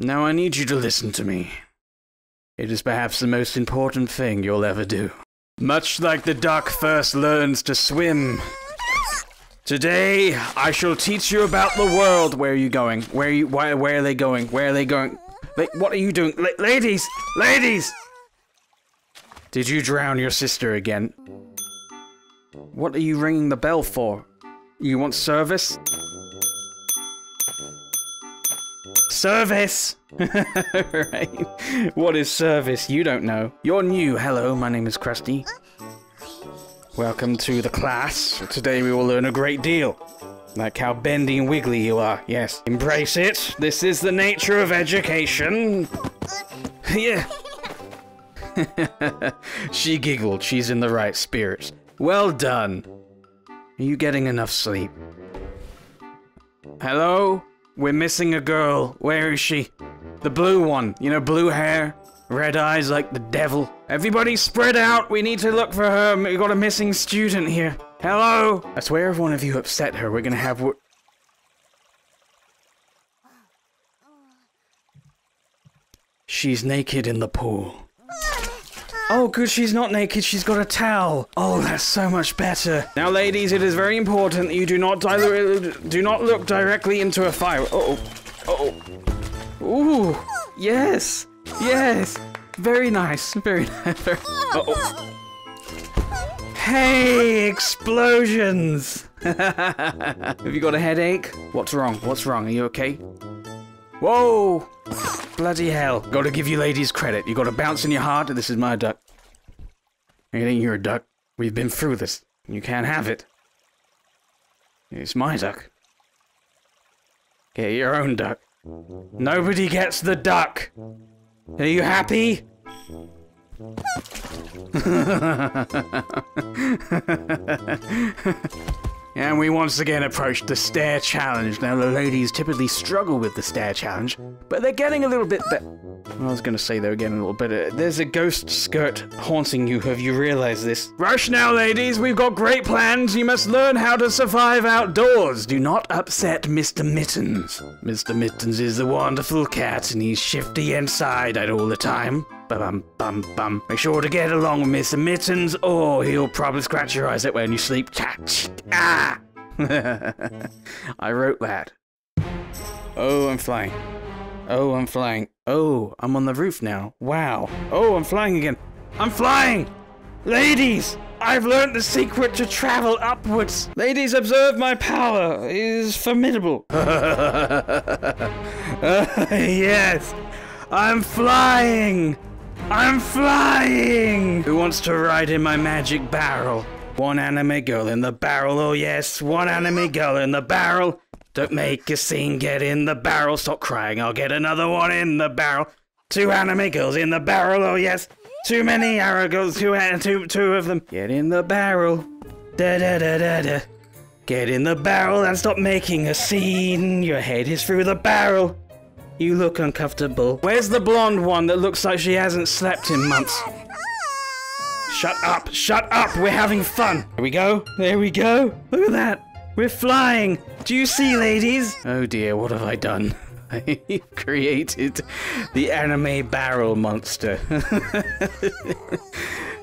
Now I need you to listen to me. It is perhaps the most important thing you'll ever do. Much like the duck first learns to swim, today I shall teach you about the world. Where are you going? Where are they going? Where are they going? What are you doing? Ladies! Ladies! Did you drown your sister again? What are you ringing the bell for? You want service? Service! Right. What is service? You don't know. You're new. Hello, my name is Krusty. Welcome to the class. Today we will learn a great deal. Like how bendy and wiggly you are, yes. Embrace it. This is the nature of education. Yeah. She giggled. She's in the right spirits. Well done. Are you getting enough sleep? Hello? We're missing a girl. Where is she? The blue one. You know, blue hair, red eyes like the devil. Everybody spread out. We need to look for her. We've got a missing student here. Hello? I swear if one of you upset her, we're gonna have what? She's naked in the pool. Oh, good, she's not naked, she's got a towel. Oh, that's so much better. Now, ladies, it is very important that you do not look directly into a fire. Uh-oh. Uh-oh. Ooh. Yes. Yes. Very nice. Very nice. Uh-oh. Hey, explosions. Have you got a headache? What's wrong? What's wrong? Are you okay? Whoa. Bloody hell. Gotta give you ladies credit. You got a bounce in your heart. This is my duck. I think you're a duck. We've been through this. You can't have it. It's my duck. Get your own duck. Nobody gets the duck. Are you happy? And we once again approached the stare challenge. Now, the ladies typically struggle with the stare challenge, but they're getting a little bit better. I was going to say they're getting a little better. There's a ghost skirt haunting you. Have you realized this? Rush now, ladies. We've got great plans. You must learn how to survive outdoors. Do not upset Mr. Mittens. Mr. Mittens is a wonderful cat, and he's shifty and side-eyed all the time. Bum-bum-bum-bum. Make sure to get along with Mr. Mittens, or he'll probably scratch your eyes out when you sleep. Ah! I wrote that. Oh, I'm flying. Oh, I'm flying. Oh, I'm on the roof now. Wow. Oh, I'm flying again. I'm flying! Ladies! I've learned the secret to travel upwards. Ladies, observe my power. It is formidable. Yes! I'm flying! I'm flying! Who wants to ride in my magic barrel? One anime girl in the barrel, oh yes, one anime girl in the barrel. Don't make a scene, get in the barrel, stop crying, I'll get another one in the barrel. Two anime girls in the barrel, oh yes, too many arrow girls, two of them. Get in the barrel, da da da da da. Get in the barrel and stop making a scene, your head is through the barrel. You look uncomfortable. Where's the blonde one that looks like she hasn't slept in months? Shut up! Shut up! We're having fun! Here we go! There we go! Look at that! We're flying! Do you see, ladies? Oh dear, what have I done? I created the anime barrel monster.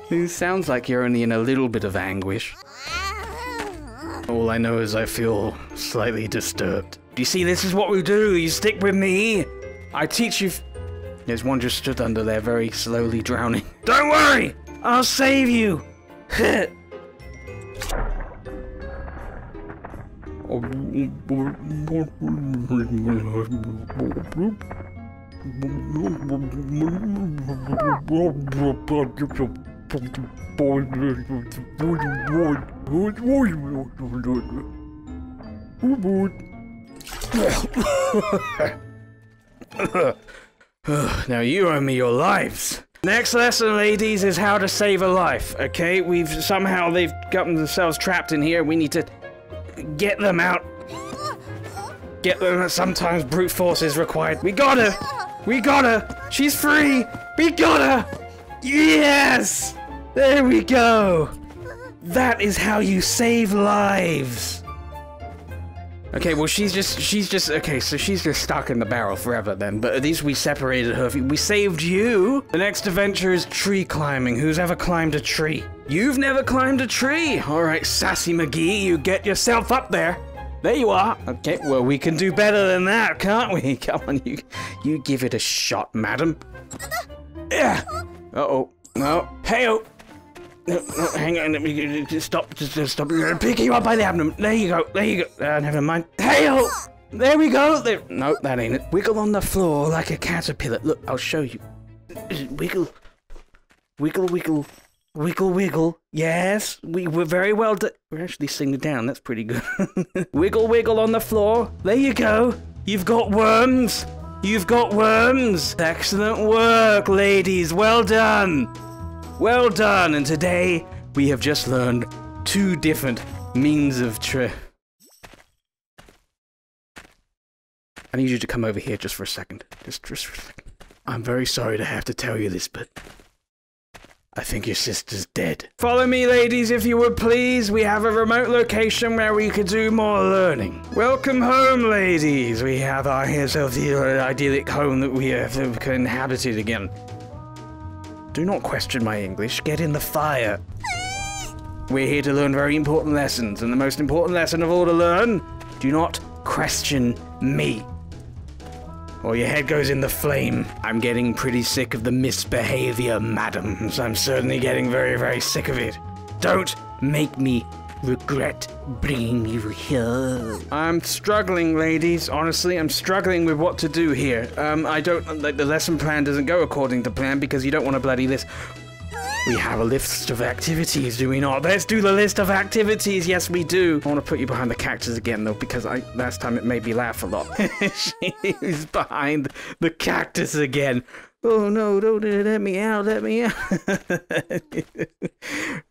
It sounds like you're only in a little bit of anguish. All I know is I feel slightly disturbed. You see, this is what we do! You stick with me! I teach you... There's one just stood under there, very slowly drowning. Don't worry! I'll save you! Now you owe me your lives! Next lesson, ladies, is how to save a life, okay? They've gotten themselves trapped in here. We need to get them out. Get them, sometimes brute force is required. We got her! We got her! She's free! We got her! Yes! There we go! That is how you save lives! Okay, well, she's just stuck in the barrel forever then, but at least we separated her. We saved you! The next adventure is tree climbing. Who's ever climbed a tree? You've never climbed a tree! Alright, Sassy McGee, you get yourself up there! There you are! Okay, well, we can do better than that, can't we? Come on, you give it a shot, madam. Yeah! Uh-oh. No. Hey-oh! No, hang on, just stop. We're gonna pick you up by the abdomen. There you go. Never mind. Hey-oh! There we go! There. No, that ain't it. Wiggle on the floor like a caterpillar. Look, I'll show you. Wiggle. Wiggle, wiggle. Wiggle, wiggle. Yes, we were very well done. We're actually singing down. That's pretty good. Wiggle, wiggle on the floor. There you go. You've got worms. You've got worms. Excellent work, ladies. Well done. Well done, and today we have just learned two different means of I need you to come over here just for a second. Just for a second. I'm very sorry to have to tell you this, but I think your sister's dead. Follow me, ladies, if you would please. We have a remote location where we could do more learning. Welcome home, ladies. We have our ourselves the idyllic home that we have inhabited again. Do not question my English. Get in the fire. We're here to learn very important lessons, and the most important lesson of all to learn, do not question me. Or your head goes in the flame. I'm getting pretty sick of the misbehavior, madams. I'm certainly getting very, very sick of it. Don't make me regret bringing you here. I'm struggling, ladies. Honestly, I'm struggling with what to do here. The lesson plan doesn't go according to plan because you don't want to bloody list. We have a list of activities, do we not? Let's do the list of activities. Yes, we do. I want to put you behind the cactus again, though, because last time it made me laugh a lot. She's behind the cactus again. Oh no, don't let me out, let me out.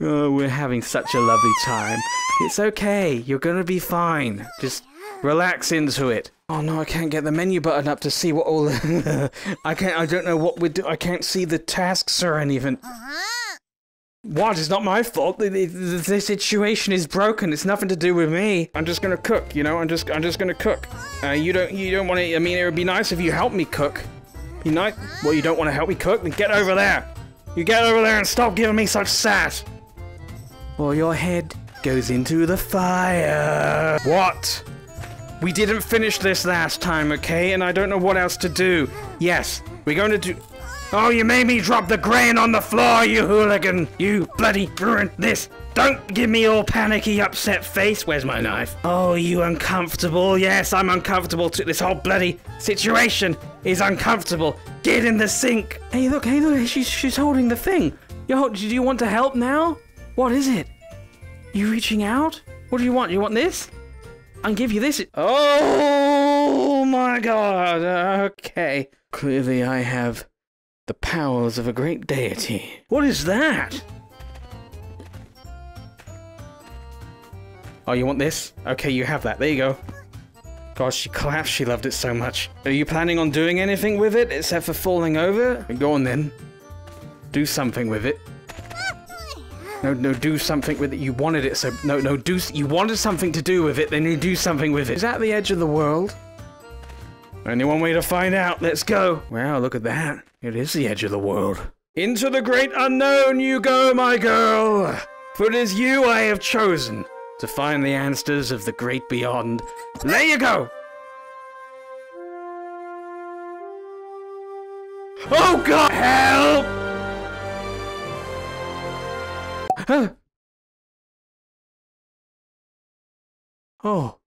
Oh, we're having such a lovely time. It's okay, you're gonna be fine. Just relax into it. Oh no, I can't get the menu button up to see what all the... I don't know what we do. I can't see the tasks or anything. What? It's not my fault. The situation is broken. It's nothing to do with me. I'm just gonna cook, you know? I'm just gonna cook. You don't want to... I mean, it would be nice if you helped me cook. You know, well, you don't want to help me cook? Then get over there! You get over there and stop giving me such sass! Or your head goes into the fire! What? We didn't finish this last time, okay? And I don't know what else to do. Yes, we're going to do... Oh, you made me drop the grain on the floor, you hooligan! You bloody ruined this! Don't give me all panicky, upset face. Where's my knife? Oh, you uncomfortable. Yes, I'm uncomfortable too. This whole bloody situation is uncomfortable. Get in the sink. Hey, look, she's holding the thing. Do you want to help now? What is it? You reaching out? What do you want? You want this? I'll give you this. Oh my God. Okay. Clearly I have the powers of a great deity. What is that? Oh, you want this? Okay, you have that. There you go. Gosh, she collapsed. She loved it so much. Are you planning on doing anything with it except for falling over? Go on then. Do something with it. No, do something with it. You wanted it so... No, you wanted something to do with it, then you do something with it. Is that the edge of the world? Only one way to find out. Let's go. Wow, look at that. It is the edge of the world. Into the great unknown you go, my girl. For it is you I have chosen. To find the answers of the great beyond. There you go! Oh God! Help! Huh? Oh.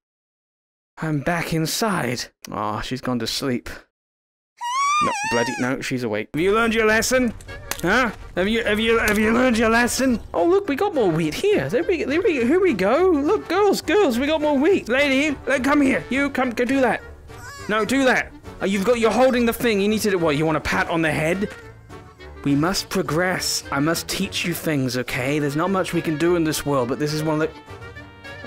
I'm back inside. Aw, oh, she's gone to sleep. No, bloody no, she's awake. Have you learned your lesson? Huh? Have you learned your lesson? Oh look, we got more wheat here. Here we go. Look, girls, we got more wheat. Lady, come here. You come do that. No, do that. Oh, you're holding the thing. You need to do what? You want a pat on the head? We must progress. I must teach you things, okay? There's not much we can do in this world, but this is one that.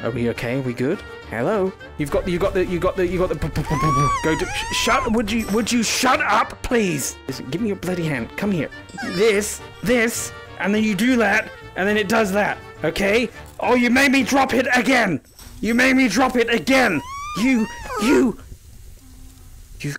Are we okay? Are we good? Hello. You got the Go to shut. Would you shut up, please? Give me your bloody hand. Come here. This, and then you do that, and then it does that. Okay? Oh, you made me drop it again. You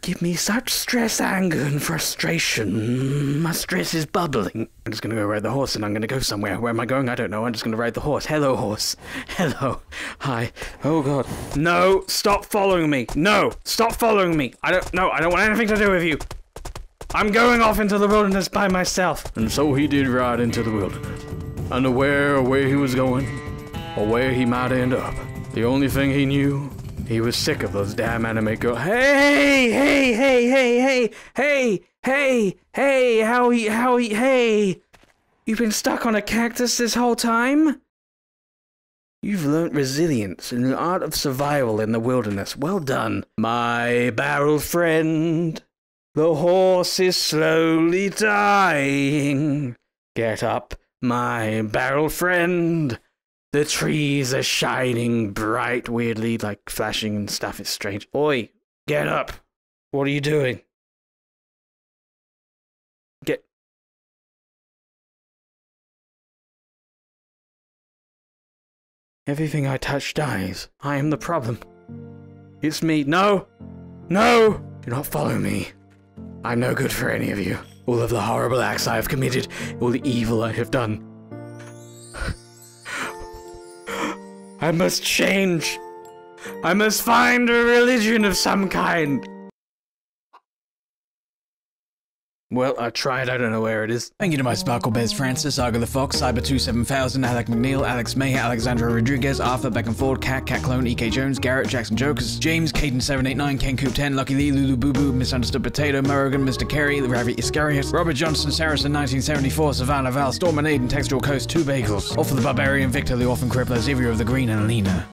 give me such stress, anger, and frustration. My stress is bubbling. I'm just gonna go ride the horse, and I'm gonna go somewhere. Where am I going? I don't know. I'm just gonna ride the horse. Hello, horse. Hello. Hi. Oh, God. No! Stop following me! No! Stop following me! I don't want anything to do with you! I'm going off into the wilderness by myself! And so he did ride into the wilderness, unaware of where he was going, or where he might end up. The only thing he knew, he was sick of those damn anime girls. Hey! Hey! You've been stuck on a cactus this whole time? You've learnt resilience and the art of survival in the wilderness. Well done, my barrel friend. The horse is slowly dying. Get up, my barrel friend. The trees are shining bright, weirdly, like flashing and stuff. It's strange. Oi, get up. What are you doing? Get. Everything I touch dies. I am the problem. It's me. No! No! Do not follow me. I'm no good for any of you. All of the horrible acts I have committed, all the evil I have done. I must change. I must find a religion of some kind. Well, I tried. I don't know where it is. Thank you to my Sparkle Bears, Francis, Argo the Fox, Cyber27000, Alec McNeil, Alex Mayher, Alexandra Rodriguez, Arthur Beckenford, Cat Clone, EK Jones, Garrett, Jackson Jokers, James, Caden789, KenCoop10, Lucky Lee, Lulu Boo Boo, Misunderstood Potato, Morrigan, Mr. Kerry, Ravi Iscariot, Robert Johnson, Saracen1974, Savannah Val, Storm and Aiden, Textual Coast, Two Bagels, Off of the Barbarian, Victor the Orphan Crippler, Xavier of the Green, and Alina.